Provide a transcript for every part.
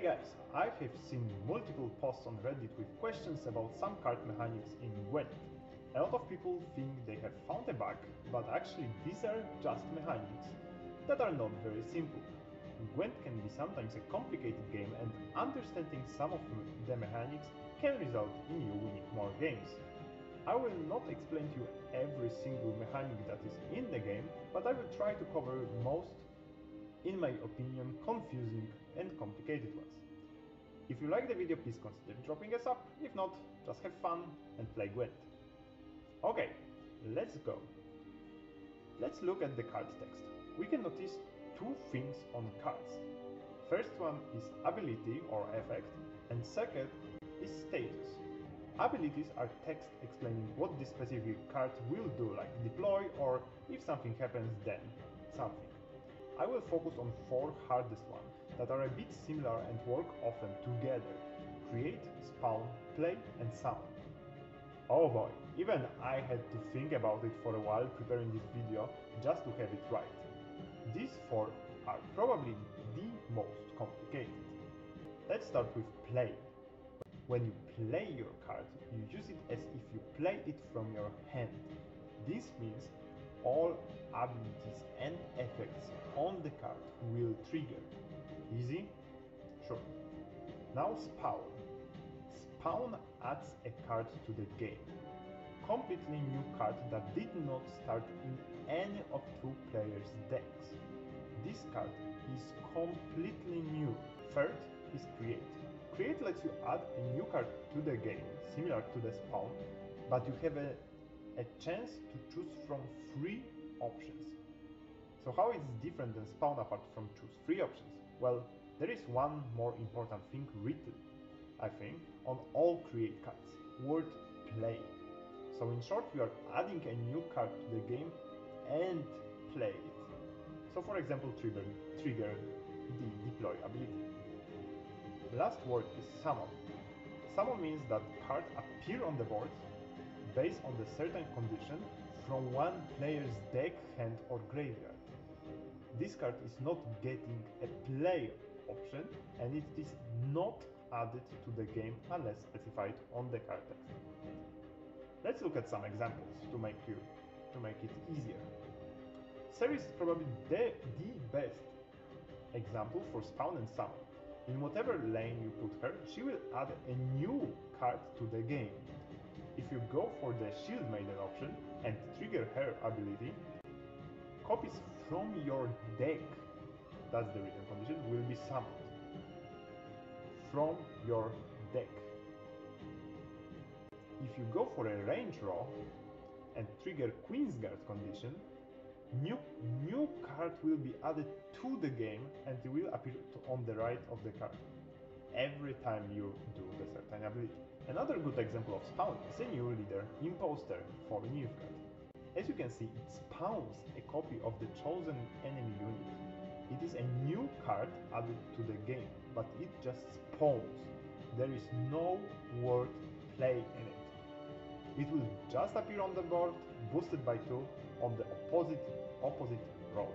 Hey guys, I have seen multiple posts on Reddit with questions about some card mechanics in Gwent. A lot of people think they have found a bug, but actually these are just mechanics that are not very simple. Gwent can be sometimes a complicated game, and understanding some of the mechanics can result in you winning more games. I will not explain to you every single mechanic that is in the game, but I will try to cover most, in my opinion, confusing and complicated ones. If you like the video, please consider dropping a sub, if not, just have fun and play Gwent. Okay, let's go. Let's look at the card text. We can notice two things on cards. First one is ability or effect, and second is status. Abilities are text explaining what this specific card will do, like deploy or if something happens then something. I will focus on four hardest ones that are a bit similar and work often together: create, spawn, play and summon. Oh boy, even I had to think about it for a while preparing this video just to have it right. These four are probably the most complicated. Let's start with play. When you play your card, you use it as if you play it from your hand. This means all abilities and effects on the card will trigger. Easy? Sure. Now spawn. Spawn adds a card to the game. Completely new card that did not start in any of two players' decks. This card is completely new. Third is create. Create lets you add a new card to the game, similar to the spawn, but you have a chance to choose from three options. So how is it different than spawn apart from choose three options? Well, there is one more important thing written, I think, on all create cards: word play. So in short, you are adding a new card to the game and play it. So for example, trigger the deploy ability. The last word is summon. Summon means that cards appear on the board based on the certain condition from one player's deck, hand or graveyard. This card is not getting a play option, and it is not added to the game unless specified on the card text. Let's look at some examples to make it easier. Ciri is probably the best example for spawn and summon. In whatever lane you put her, she will add a new card to the game. If you go for the Shield Maiden option and trigger her ability, copies from your deck, that's the written condition, will be summoned. From your deck. If you go for a range row and trigger Queen's Guard condition, new card will be added to the game and it will appear on the right of the card every time you do the certain ability. Another good example of spawn is a new leader, Imposter, for Nilfgaard. As you can see, it spawns a copy of the chosen enemy unit. It is a new card added to the game, but it just spawns. There is no word play in it. It will just appear on the board, boosted by 2, on the opposite row.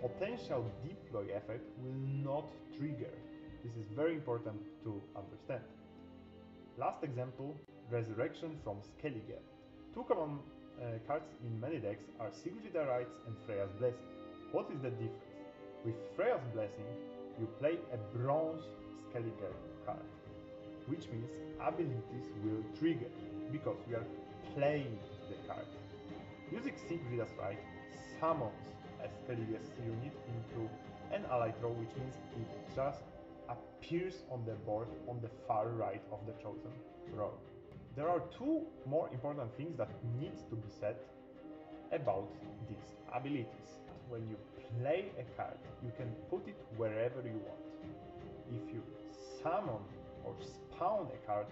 Potential deploy effect will not trigger. This is very important to understand. Last example, Resurrection from Skellige. Two common cards in many decks are Sigvid's Rites and Freya's Blessing. What is the difference? With Freya's Blessing, you play a bronze Skellige card, which means abilities will trigger, because we are playing the card. Using Sigvid's Rites summons a Skellige's unit into an allied row, which means it just appears on the board on the far right of the chosen row. There are two more important things that need to be said about these abilities. When you play a card, you can put it wherever you want. If you summon or spawn a card,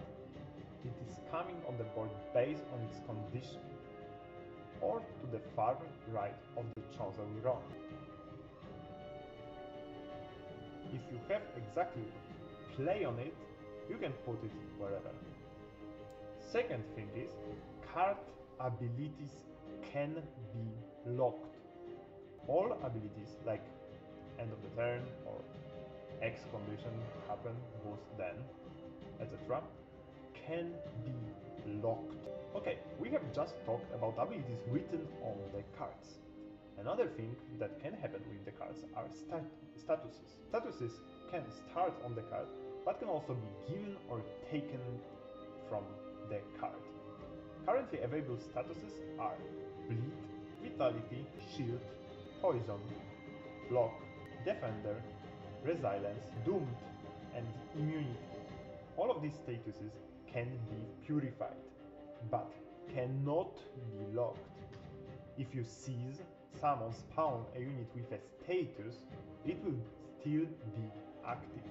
it is coming on the board based on its condition, or to the far right of the chosen row. If you have exactly play on it, you can put it wherever. Second thing is, card abilities can be locked. All abilities like end of the turn or X condition happen was then, as a trap, can be locked. Okay, we have just talked about abilities written on the cards. Another thing that can happen with the cards are statuses. Statuses can start on the card, but can also be given or taken from the card. Currently available statuses are Bleed, Vitality, Shield, Poison, Block, Defender, Resilience, Doomed, and Immunity. All of these statuses can be purified, but cannot be locked. If you seize, summon, spawn a unit with a status, it will still be active.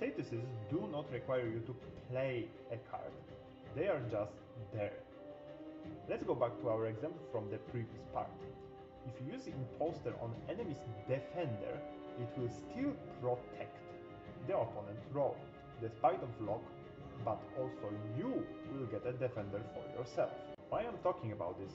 Statuses do not require you to play a card, they are just there. Let's go back to our example from the previous part. If you use Imposter on enemy's defender, it will still protect the opponent roll, despite of lock, but also you will get a defender for yourself. Why I'm talking about this?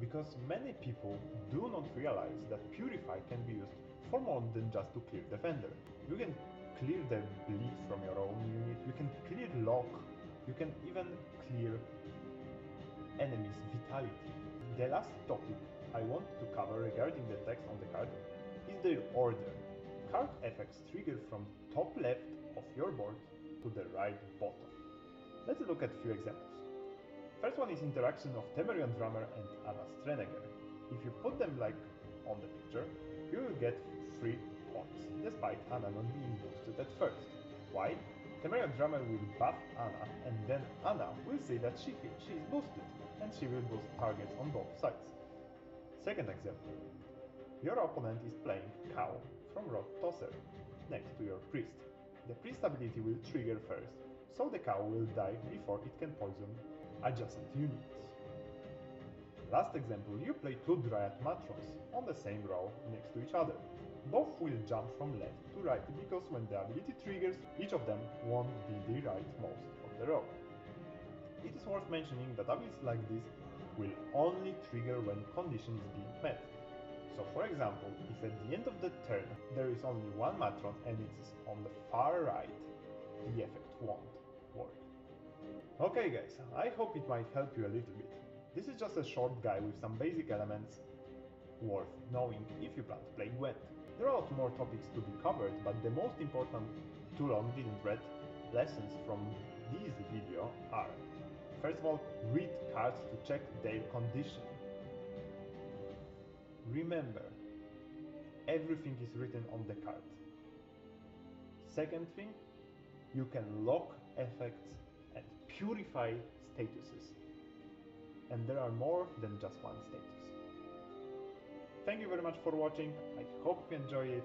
Because many people do not realize that Purify can be used for more than just to clear defender. You can clear the bleed from your own unit, you can clear lock, you can even clear enemy's vitality. The last topic I want to cover regarding the text on the card is their order. Card effects trigger from top left of your board to the right bottom. Let's look at a few examples. First one is interaction of Temerion Drummer and Anna Strenager. If you put them like on the picture, you will get 3 points, despite Anna not being boosted at first. Why? Temerion Drummer will buff Anna, and then Anna will say that she is boosted, and she will boost targets on both sides. Second example. Your opponent is playing Cow from Rock Tosser next to your Priest. The Priest ability will trigger first, so the Cow will die before it can poison adjacent units. Last example, you play 2 Dryad Matrons on the same row next to each other. Both will jump from left to right because when the ability triggers, each of them won't be the rightmost on the row. It is worth mentioning that abilities like this will only trigger when condition is being met. So for example, if at the end of the turn there is only 1 Matron and it is on the far right, the effect won't work. Okay guys, I hope it might help you a little bit. This is just a short guide with some basic elements worth knowing if you plan to play Gwent. There are a lot more topics to be covered, but the most important too long didn't read lessons from this video are: first of all, read cards to check their condition. Remember, everything is written on the card. Second thing, you can lock effects and purify statuses. And there are more than just one status. Thank you very much for watching, I hope you enjoy it,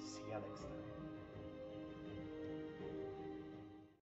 see you next time.